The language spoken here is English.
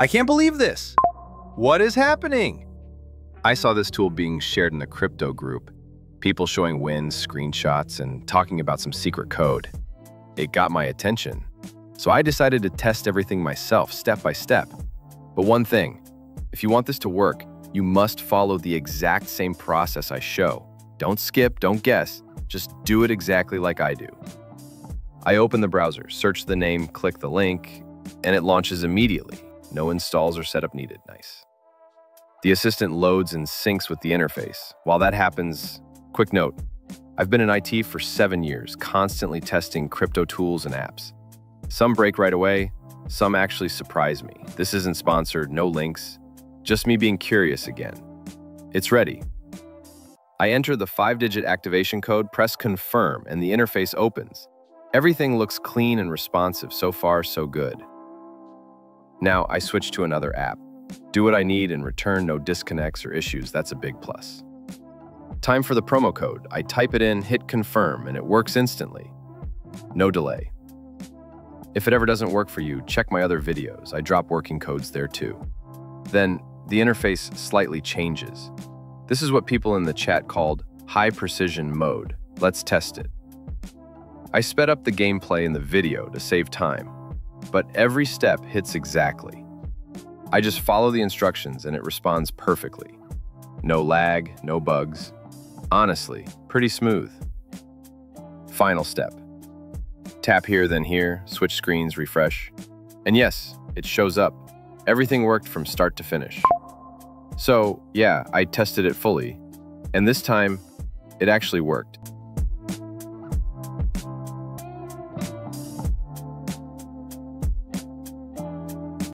I can't believe this. What is happening? I saw this tool being shared in the crypto group. People showing wins, screenshots, and talking about some secret code. It got my attention. So I decided to test everything myself, step by step. But one thing, if you want this to work, you must follow the exact same process I show. Don't skip, don't guess, just do it exactly like I do. I open the browser, search the name, click the link, and it launches immediately. No installs or setup needed, nice. The assistant loads and syncs with the interface. While that happens, quick note, I've been in IT for 7 years, constantly testing crypto tools and apps. Some break right away, some actually surprise me. This isn't sponsored, no links, just me being curious again. It's ready. I enter the 5-digit activation code, press confirm, and the interface opens. Everything looks clean and responsive. So far, so good. Now I switch to another app. Do what I need and return, no disconnects or issues. That's a big plus. Time for the promo code. I type it in, hit confirm, and it works instantly. No delay. If it ever doesn't work for you, check my other videos. I drop working codes there too. Then the interface slightly changes. This is what people in the chat called high precision mode. Let's test it. I sped up the gameplay in the video to save time, but every step hits exactly. I just follow the instructions and it responds perfectly. No lag, no bugs. Honestly, pretty smooth. Final step. Tap here, then here, switch screens, refresh. And yes, it shows up. Everything worked from start to finish. So yeah, I tested it fully, and this time it actually worked.